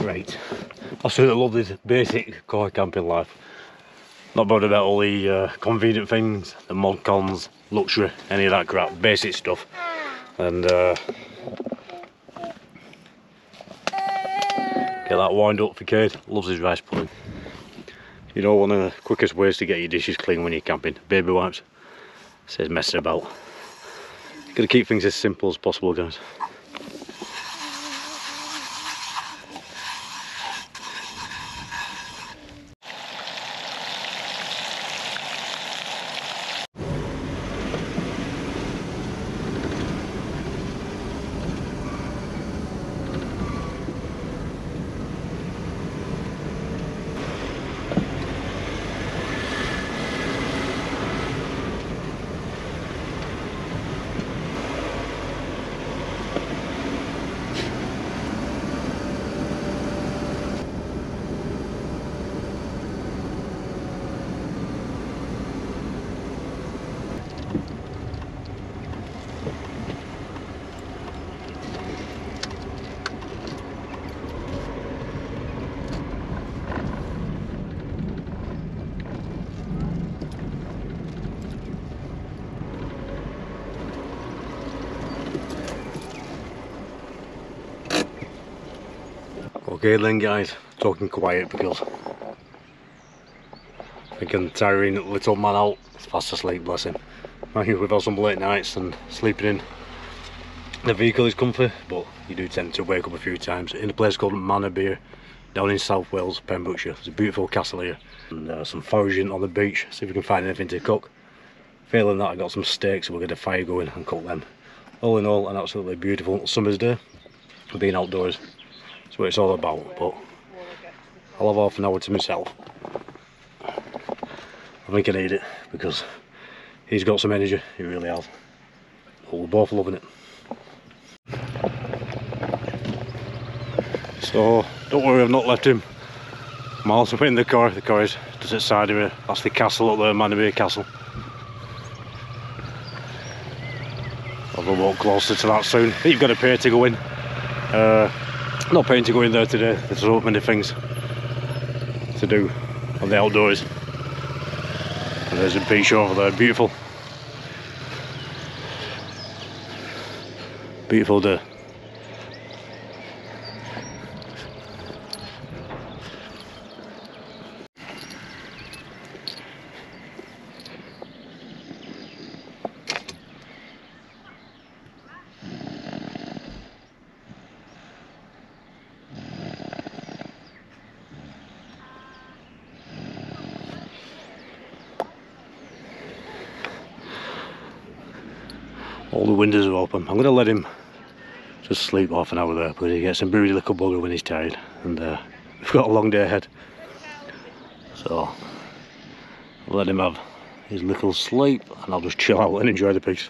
Right, I sort of love this basic car camping life. Not bothered about all the convenient things, the mod cons, luxury, any of that crap, basic stuff. And get that wind up for Cade, loves his rice pudding. You know, one of the quickest ways to get your dishes clean when you're camping, baby wipes. Says messing about. Gotta keep things as simple as possible, guys. Okay then guys, talking quiet because I can tiring little man out is fast asleep, bless him. We've had some late nights and sleeping in the vehicle is comfy, but you do tend to wake up a few times in a place called Manorbier down in South Wales, Pembrokeshire. There's a beautiful castle here and some foraging on the beach, see if we can find anything to cook. Failing that, I got some steaks, so we'll get a fire going and cook them. All in all, an absolutely beautiful summer's day, being outdoors. That's what it's all about, but I'll have half an hour to myself. I think I need it because he's got some energy, he really has. But we're both loving it. So don't worry, I've not left him. I'm also in the car is just outside of here. That's the castle up there, Manorbier Castle. I'll have a walk closer to that soon. I think you've got to pay to go in. Not paying to go in there today, there's so many things to do on the outdoors. And there's a beach over there, beautiful. Beautiful day. All the windows are open. I'm going to let him just sleep half an hour there because he gets a really little bugger when he's tired, and we've got a long day ahead, so I'll let him have his little sleep and I'll just chill out and enjoy the peace.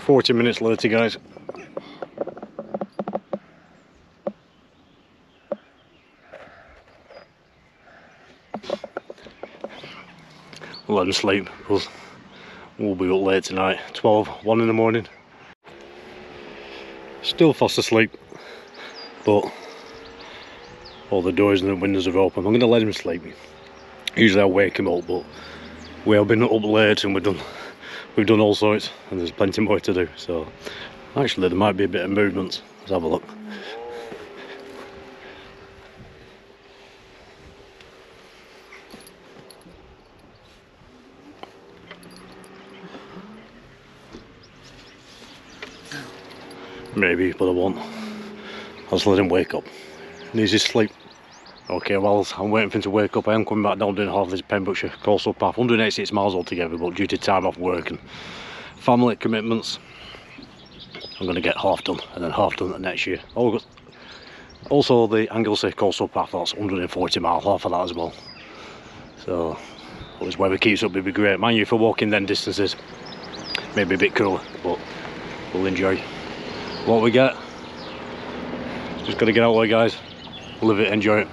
Forty minutes later, guys. We'll let him sleep because we'll be up late tonight. 12, 1 in the morning. Still fast asleep, but all the doors and the windows are open. I'm going to let him sleep. Usually I wake him up, but we have been up late and we're done. We've done all sorts and there's plenty more to do, so actually there might be a bit of movement. Let's have a look. Maybe, but I won't. I'll just let him wake up. He needs his sleep. Okay, well, I'm waiting for him to wake up. I am coming back down doing half this Pembrokeshire Coastal Path, 186 miles altogether, but due to time off work and family commitments, I'm going to get half done, and then half done next year. Also, the Anglesey Coastal Path, that's 140 miles, half of that as well. So, always where we keeps up would be great. Mind you, for walking them distances, maybe a bit cooler, but we'll enjoy what we get. Just got to get out there, guys. Live it, enjoy it.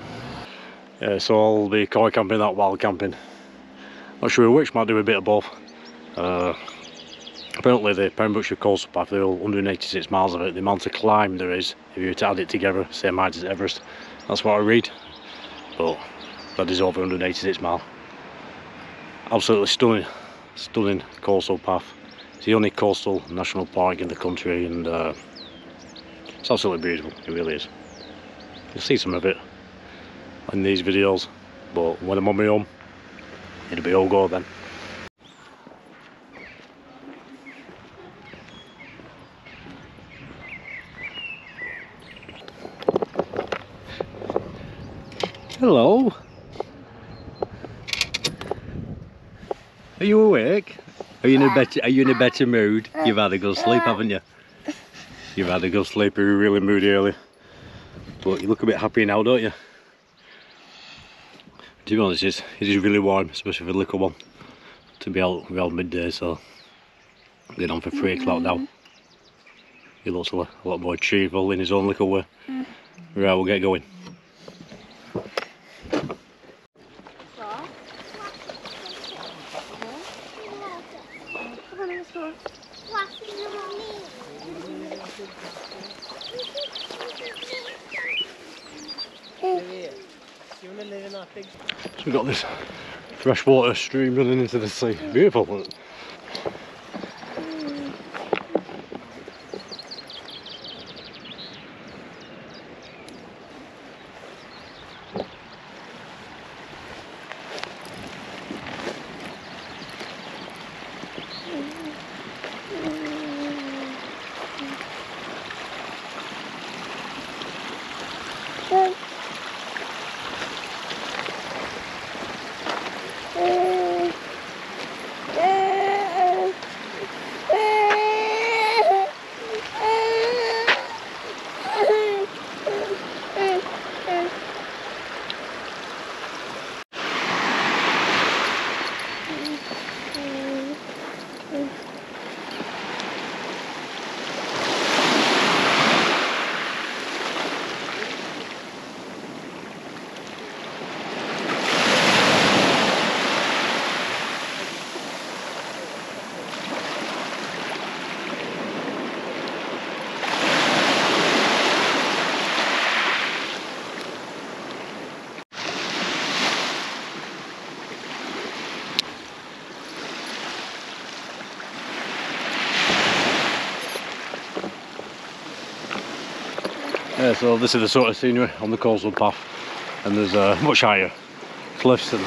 Yeah, so I'll be koi camping, that wild camping. Not sure which, might do a bit of both. Apparently the Pembrokeshire Coastal Path, the 186 miles of it, the amount of climb there is, if you were to add it together, same height as Everest, that's what I read. But that is over 186 miles. Absolutely stunning, stunning coastal path. It's the only coastal national park in the country, and it's absolutely beautiful, it really is. You'll see some of it in these videos, but when I'm on my own, it'll be all go then. Hello. Are you awake? Are you in a better mood? You've had a good sleep, haven't you? You've had a good sleep. You were really moody early, but you look a bit happy now, don't you? To be honest, it is really warm, especially for the little one, to be out around midday. So getting on for 3 o'clock now. He looks a lot more cheerful in his own little way. Right, we'll get going. So we've got this fresh water stream running into the sea. Beautiful, isn't it? Yeah, so this is the sort of scenery on the coastal path, and there's much higher cliffs and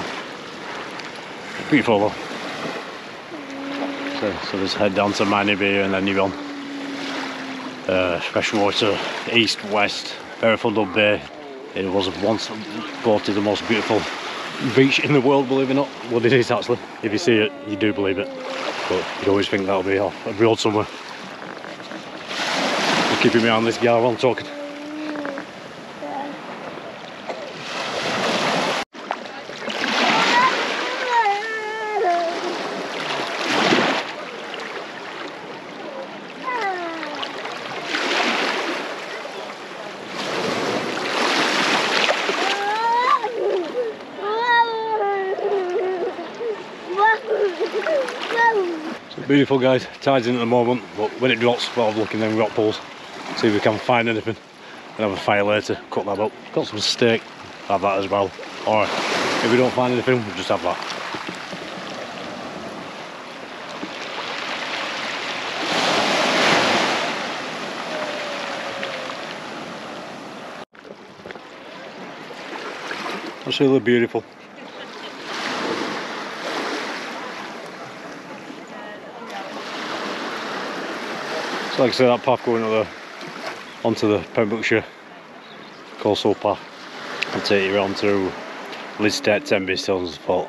beautiful though. So just head down to Mainy Bay and then you're on Fresh Water East, West, Ferryfuldal Bay. It was once voted the most beautiful beach in the world, believe it or not. Well, it is actually. If you see it, you do believe it. But you'd always think that'll be off a road somewhere. I'm keeping me on this guy while I'm talking. Beautiful, guys. Tides in at the moment, but when it drops, we'll have a look in them rock pools, see if we can find anything, and have a fire later, cut that up. Got some steak, have that as well, or if we don't find anything, we'll just have that. That's really beautiful. So like I say, that path going up there onto the Pembrokeshire Coastal Path and take you around to Lidstead, Tenby, Stilson's fault.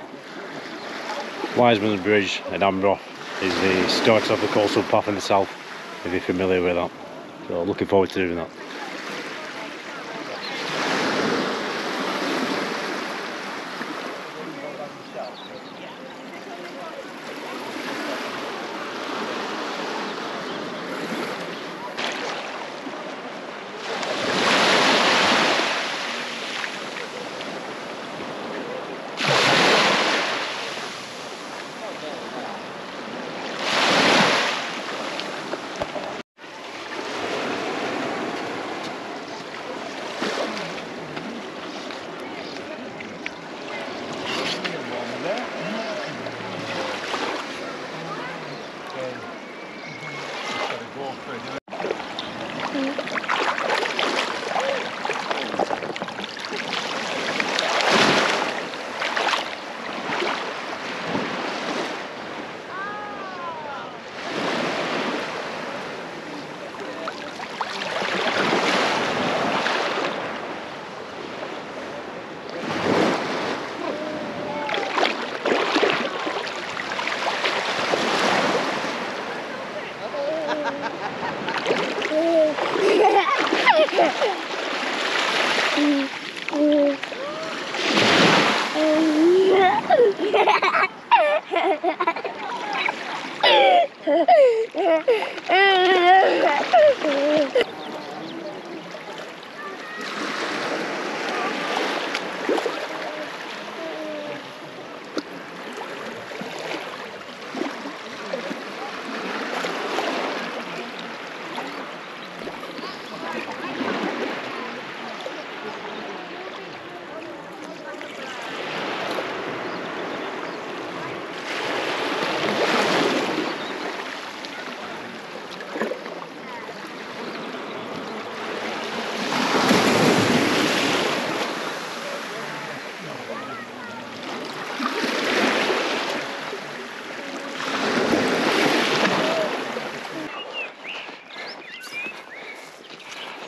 Wiseman's Bridge and Amroth is the start of the coastal path in the south, if you're familiar with that. So looking forward to doing that.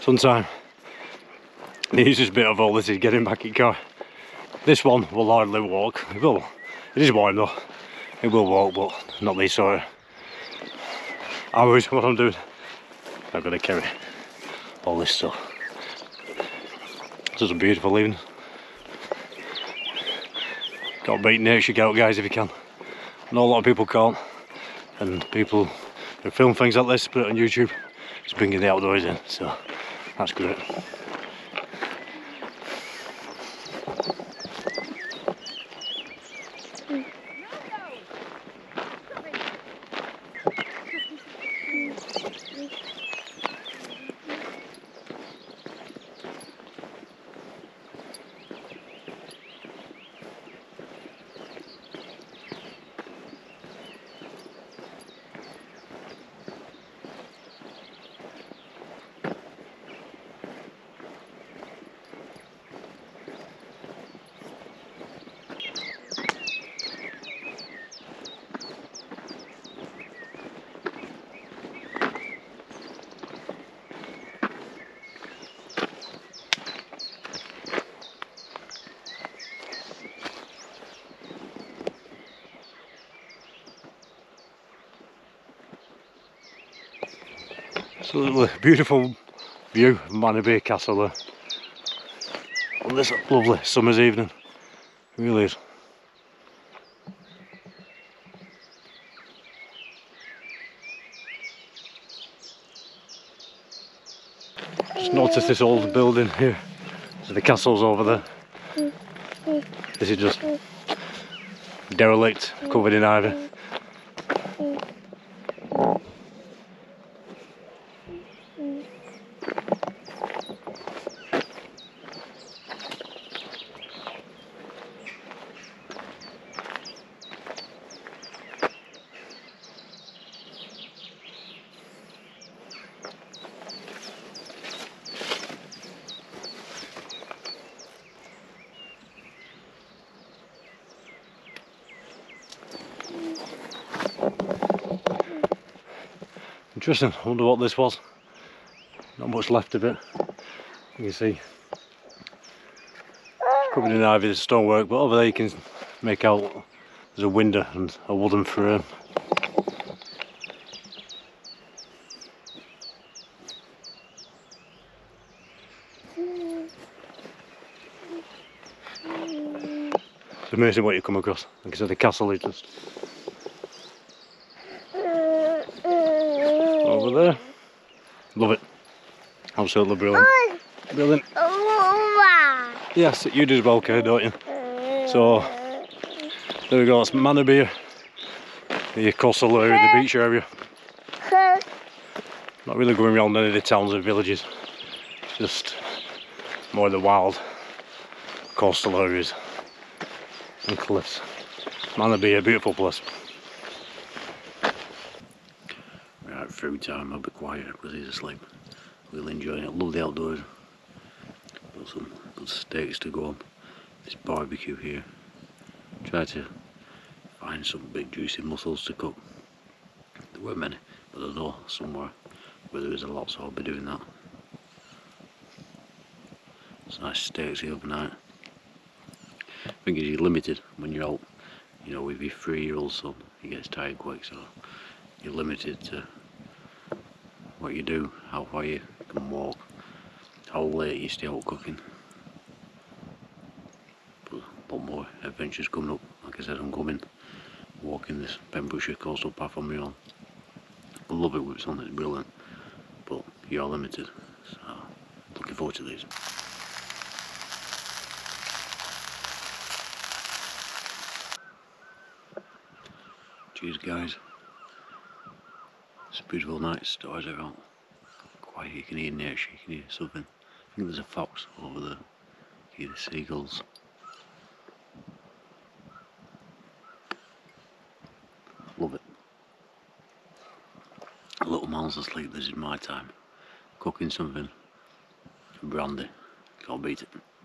fun time. The easiest bit of all this is getting back in car. This one will hardly walk. It is warm though. It will walk, but not these sort of hours. What I'm doing, I'm going to carry all this stuff. This is a beautiful evening. Got to beat nature out, guys, if you can. I know a lot of people can't, and people who film things like this, put it on YouTube, it's bringing the outdoors in, so that's great. Absolutely beautiful view of Manorbier Castle there on this lovely summer's evening. It really is. Just noticed this old building here. So the castle's over there. This is just derelict, covered in ivy. Interesting, I wonder what this was. Not much left of it. You can see it's covered in ivy, there's stonework, but over there you can make out there's a window and a wooden frame. It's amazing what you come across. Like I said, the castle is just over there. Love it. Absolutely brilliant. Brilliant. Yes, you do as well, Kerr, don't you? So, there we go, that's Manorbier, the coastal area, the beach area. Not really going around any of the towns and villages, just more the wild coastal areas and cliffs. Manorbier, a beautiful place. Through time, I'll be quiet because he's asleep. Really enjoying it. Love the outdoors. Got some good steaks to go on. This barbecue here. Try to find some big juicy mussels to cook. There weren't many, but I know somewhere where there is a lot, so I'll be doing that. It's nice steaks here overnight. The thing is, you're limited when you're out. You know, with your 3-year-old son, he gets tired quick, so you're limited to what you do, how far you can walk, how late you stay out cooking. But a lot more adventures coming up. Like I said, I'm coming walking this Pembrokeshire Coastal Path on my own. I love it with sun, it's brilliant, but you are limited, so looking forward to these. Cheers, guys. It's a beautiful night, stars are out. Quiet, you can hear nature, you can hear something. I think there's a fox over there. You can hear the seagulls. Love it. A little man's asleep, this is my time. Cooking something. Brandy. Can't beat it.